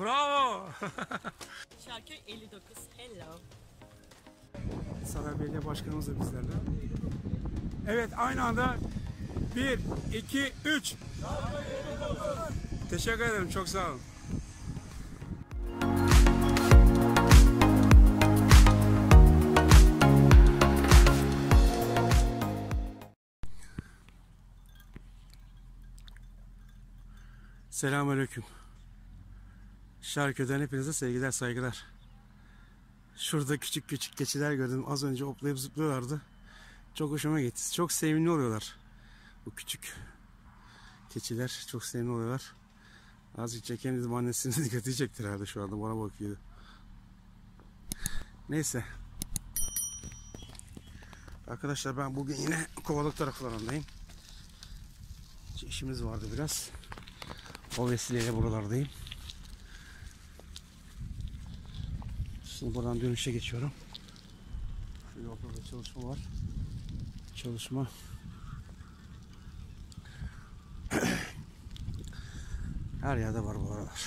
Bravo. Şarköy 59. Hello. Saray Belediye Başkanımız da bizlerle. Evet, aynı anda 1, 2, 3. Şarköy 59. Teşekkür ederim. Çok sağ olun. Selamünaleyküm. Şarköy'den hepinize sevgiler, saygılar. Şurada küçük küçük keçiler gördüm. Az önce hoplayıp zıplıyorlardı. Çok hoşuma gitti. Çok sevimli oluyorlar. Bu küçük keçiler çok sevimli oluyorlar. Azıcık çekeyim dedim, annesini dikkat edecektir herhalde şu anda. Bana bakıyordu. Neyse. Arkadaşlar, ben bugün yine Kovalık taraflarındayım. İşimiz vardı biraz. O vesileyle buralardayım. Şimdi buradan dönüşe geçiyorum. Şöyle okulda çalışma var. Çalışma. Her yerde var bu aralar.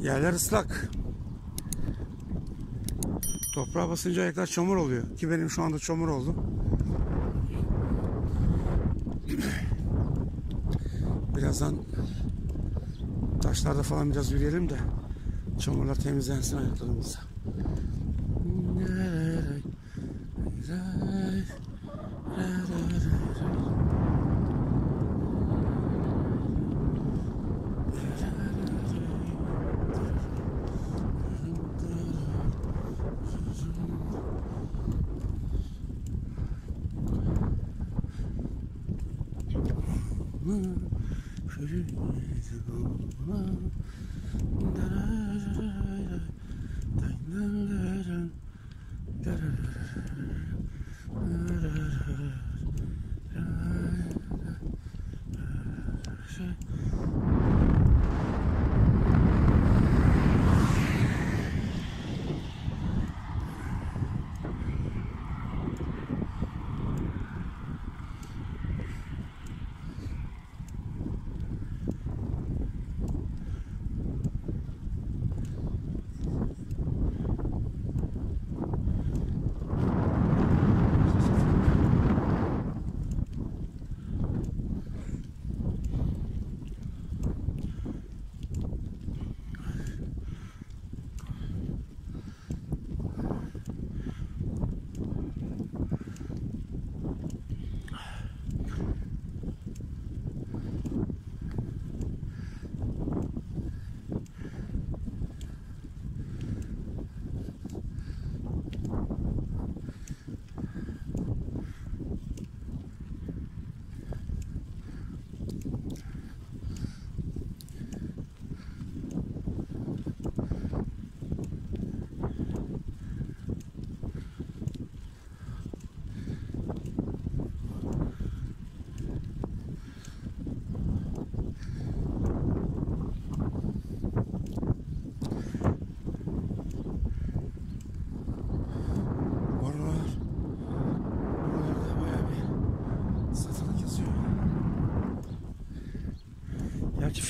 Yerler ıslak. Toprağa basınca ayaklar çamur oluyor. Ki benim şu anda çamur oldu. Birazdan taşlarda falan biraz yürüyelim de çamurlar temizlensin ayaklarımızda.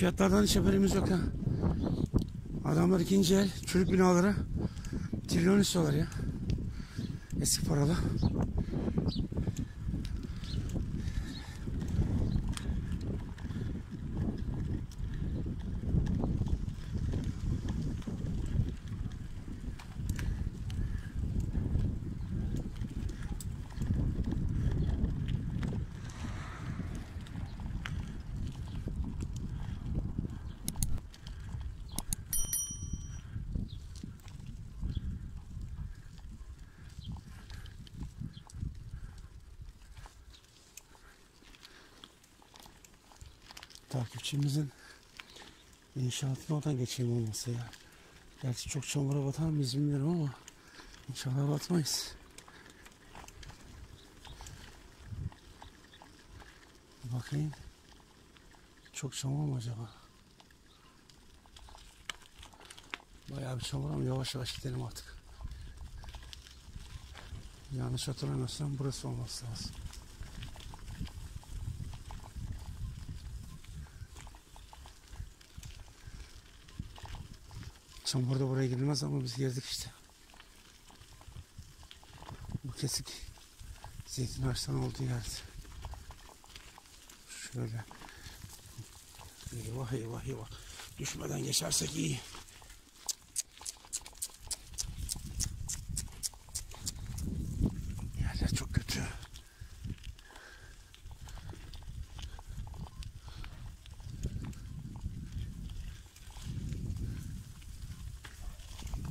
Fiyatlardan hiç haberimiz yok ha. Adamlar ikinci el çürük binaları trilyon istiyorlar ya. Eski paralı. Takipçimizin inşaatına oradan geçeyim olması ya. Gerçi çok çamura batar mıyız bilmiyorum ama inşallah batmayız. Bir bakayım. Çok çamur mu acaba? Bayağı bir çamur ama yavaş yavaş gidelim artık. Yanlış hatırlamıyorsam burası olması lazım. Çamur burada buraya girilmez ama biz girdik işte. Bu kesik zeytin ağaçtan olduğu yerde. Şöyle. Eyvah eyvah eyvah. Düşmeden geçersek iyi. Yerler çok kötü.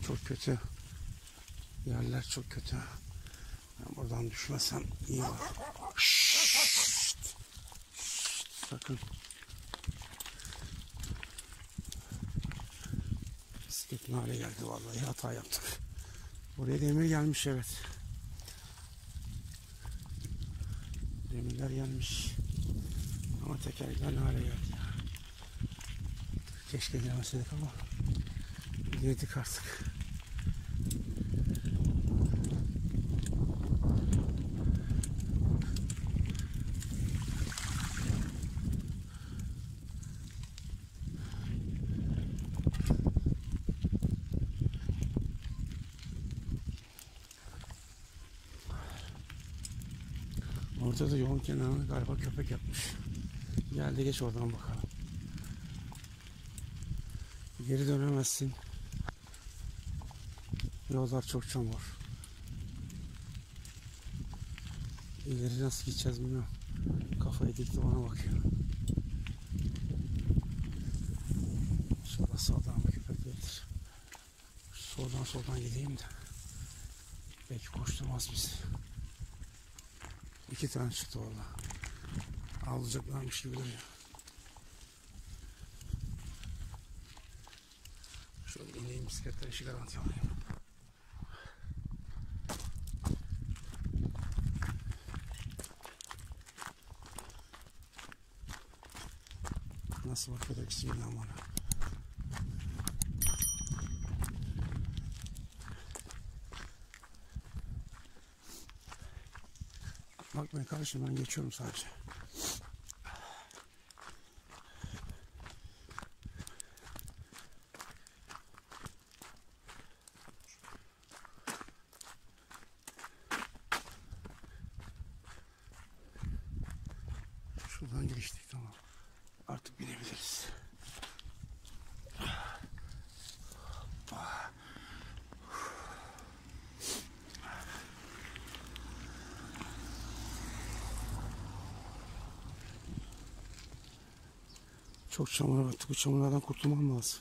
Çok kötü. Yerler çok kötü. Ben buradan düşmesem iyi olur. Şşşt. Sakın. Bisikletin hale geldi vallahi. Hata yaptık. Buraya demir gelmiş evet. Demirler gelmiş. Ama tekerler hale geldi. Keşke gelmeseydik ama yedik artık. Orada da yolun kenarına galiba köpek yapmış. Geldi geç oradan bakalım. Geri dönemezsin. Yollar çok çamur. İleri nasıl gideceğiz bilmiyorum. Kafayı dikti bana bakıyor. İnşallah sağdan bir köpek gelir. Soldan gideyim de. Belki koşturmaz bizi. 2 tane çıktı vallahi. Avlayacaklarmış gibi duruyor. Şöyle ineyim bisikletten işi garanti alayım. Nasıl bakıyor da ikisinden bana. Bakmayın kardeşim ben geçiyorum sadece. Şuradan geçtik tamam. Artık binebiliriz. Çok çamura battık. Bu çamurlardan kurtulmam lazım.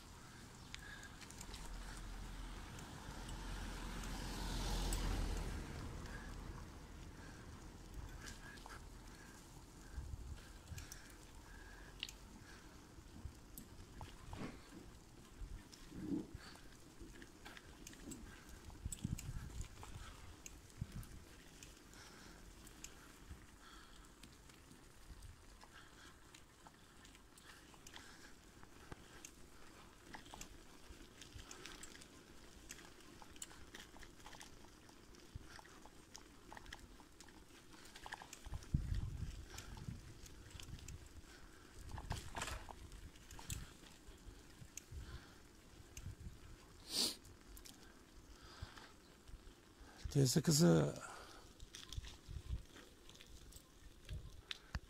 Teyze kızı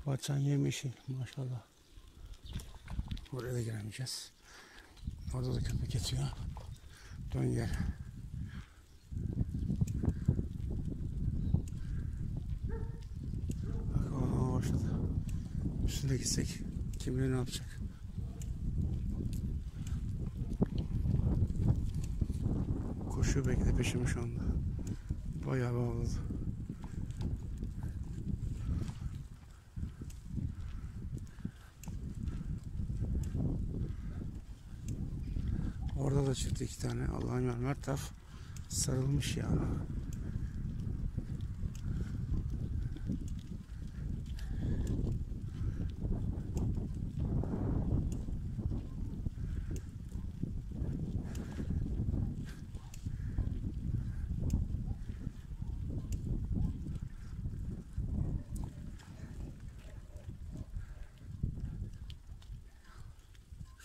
bahçen yemişi maşallah. Oraya da giremeyeceğiz. Orada da köpek yatıyor. Dön gel. Bak o başladı. Üstüne gitsek kim bilir ne yapacak. Koşuyor belki de peşimi şu anda. Bayağı bağladı. Orada da çıktı iki tane. Allah'ın mermer taf sarılmış ya.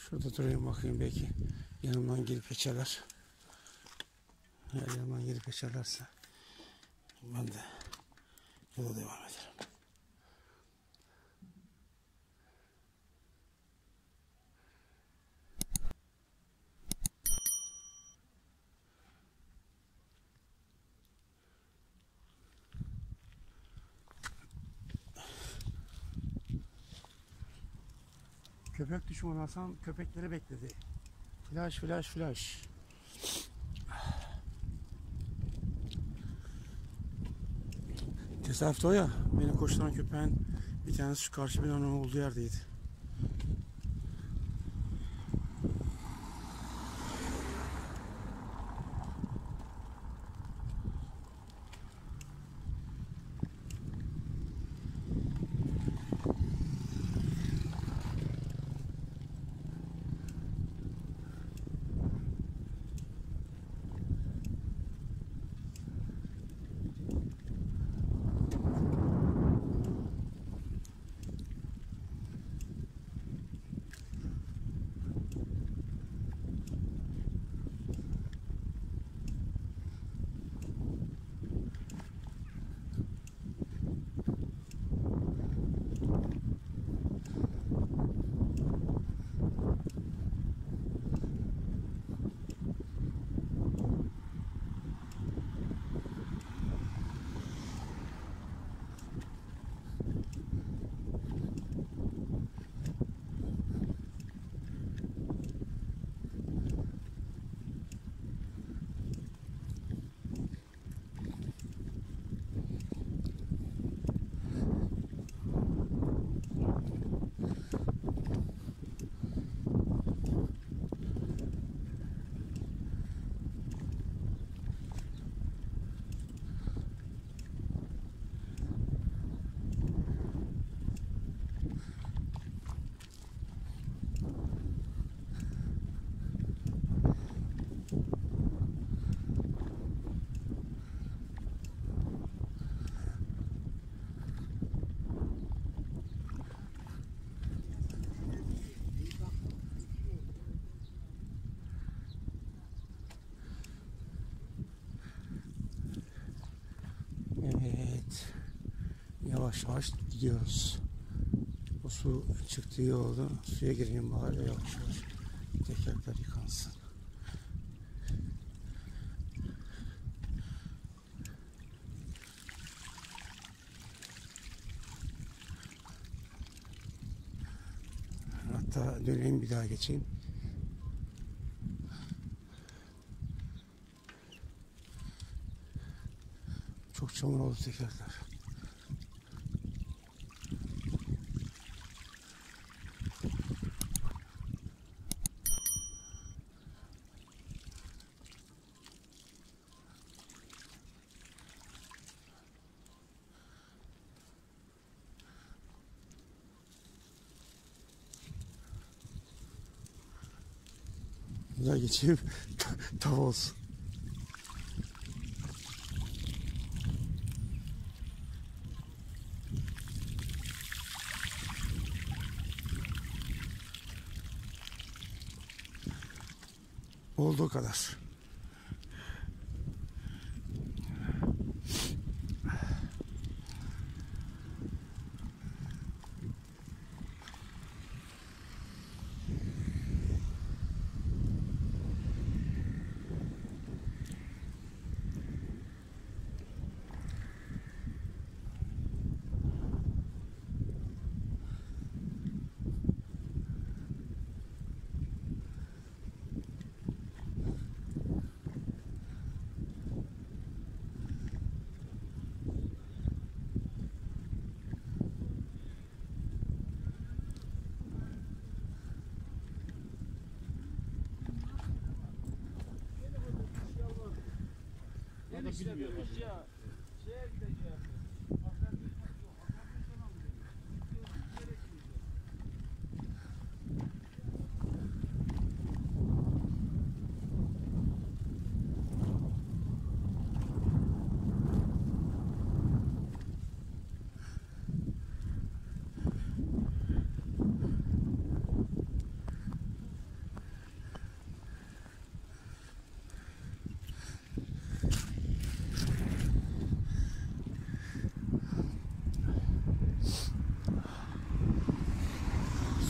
Şurada durayım bakayım belki yanımdan gelip geçerler. Eğer yanımdan gelip geçerlerse ben de yola devam ederim. Köpek düşmanı Hasan köpekleri bekledi. Flash flash flash. Tesadüf o ya. Beni koşturan köpeğin bir tanesi şu karşı binanın olduğu yerdeydi. Yavaş yavaş gidiyoruz. O su çıktığı yolda suya gireyim bari, yavaş yavaş tekerler yıkansın. Hatta döneyim bir daha geçeyim. Çok çamur oldu tekerler. Daha geçeyim, tav olsun. Olduğu kadar. da bilmiyor. Şeye gideceğiz.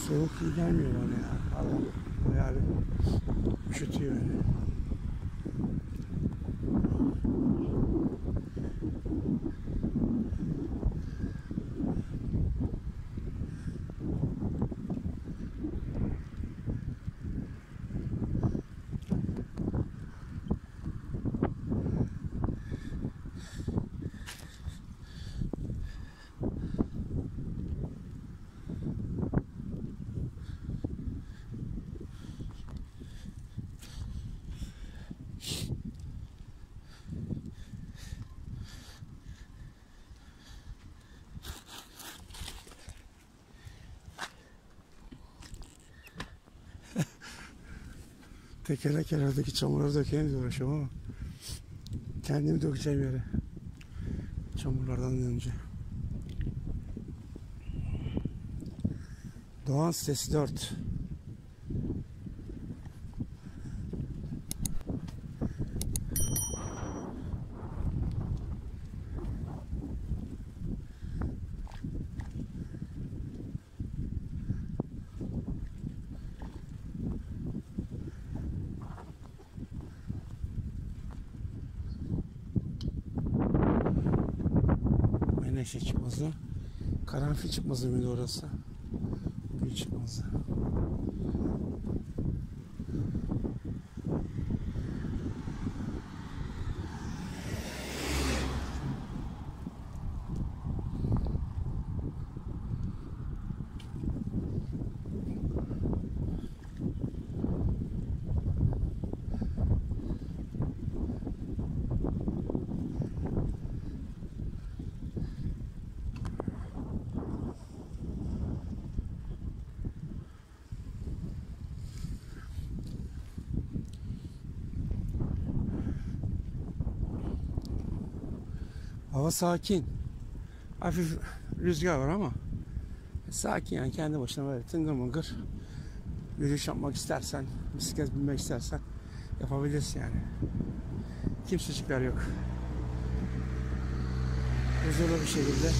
Soğuk iyi gelmiyor bana ya. Allah'ım yani üşütüyor beni. Yani. Tekerlek yerdeki çamurları dökeyim diye uğraşıyorum ama kendimi dökeceğim yere çamurlardan önce. Doğan sitesi 4. Meneşe çıkmazı, karanfil çıkmazı mıydı orası? Gül çıkmazı. Hava sakin, hafif rüzgar var ama sakin yani kendi başına böyle tıngır mıngır yürüyüş yapmak istersen, bisiklet binmek istersen yapabilirsin yani. Kimsecikler yok. Huzurlu bir şekilde.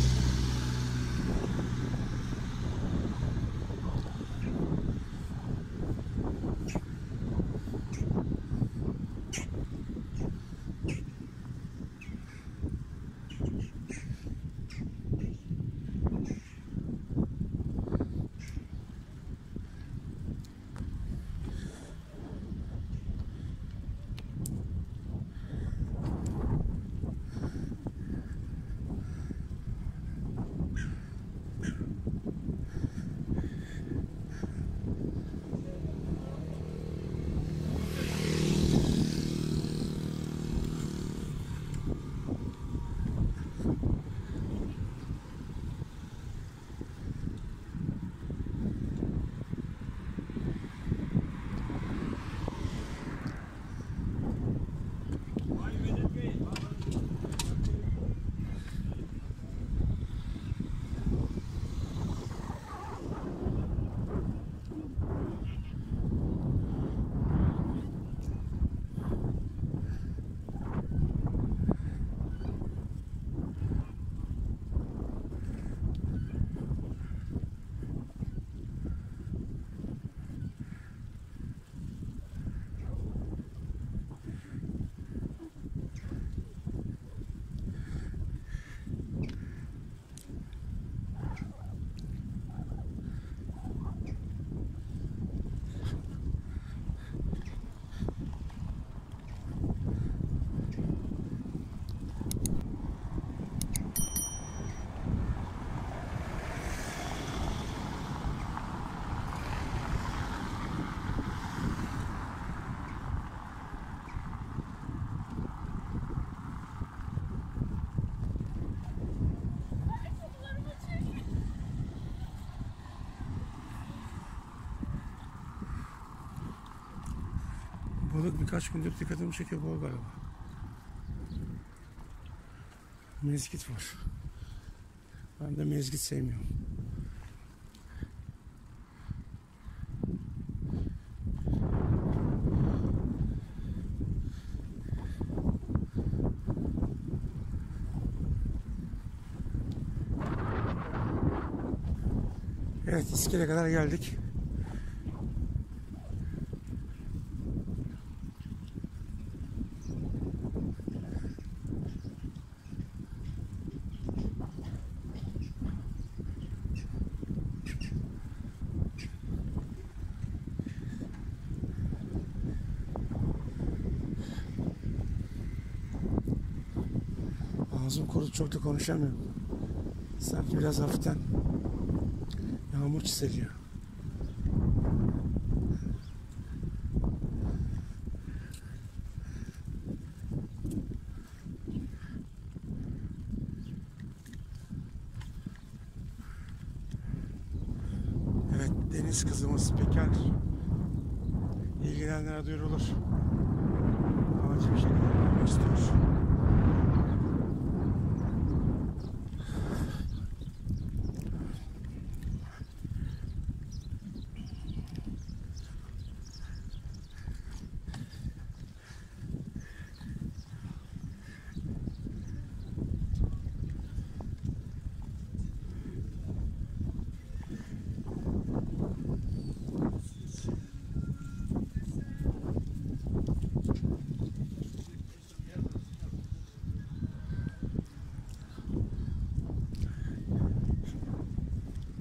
balık birkaç gündür dikkatimi çekiyor bu galiba. Mezgit var. Ben de mezgit sevmiyorum. Evet, iskele kadar geldik. Ağzım kurudu, çok da konuşamıyorum. Sanki biraz hafiften yağmur çiseliyor. Evet, deniz kızımız bekar. İlgilenenlere duyurulur. Acil bir şekilde yapmak istiyoruz.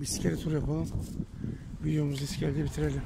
İskele tur yapalım. Videomuzu iskelede bitirelim.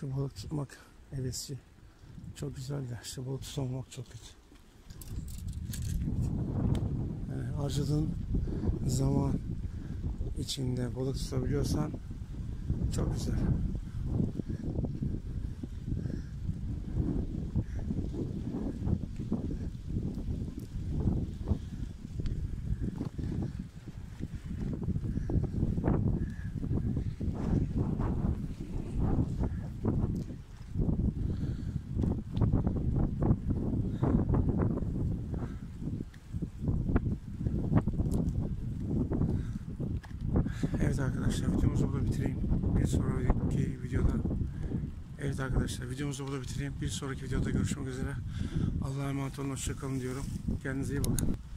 Şu balık tutmak hevesi çok güzel de şu balık tutamamak çok kötü. Yani harcadığın zaman içinde balık tutabiliyorsan çok güzel. Evet arkadaşlar, videomuzu burada bitireyim. Bir sonraki videoda görüşmek üzere. Allah'a emanet olun, hoşça kalın diyorum. Kendinize iyi bakın.